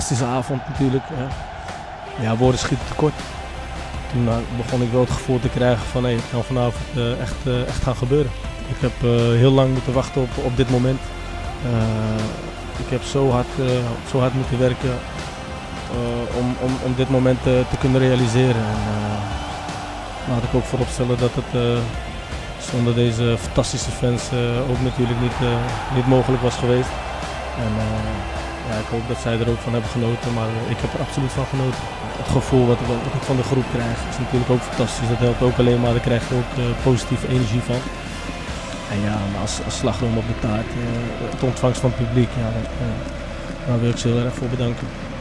fantastische avond natuurlijk. Ja, woorden schieten tekort. Toen begon ik wel het gevoel te krijgen van hé, het kan vanavond echt gaan gebeuren. Ik heb heel lang moeten wachten op dit moment. Ik heb zo hard moeten werken om dit moment te kunnen realiseren. En, laat ik ook vooropstellen dat het zonder deze fantastische fans ook natuurlijk niet mogelijk was geweest. En ja, ik hoop dat zij er ook van hebben genoten, maar ik heb er absoluut van genoten. Het gevoel wat ik van de groep krijg is natuurlijk ook fantastisch. Dat helpt ook alleen maar, daar krijg je ook positieve energie van. En ja, maar als slagroom op de taart, het ontvangst van het publiek, ja, daar wil ik ze heel erg voor bedanken.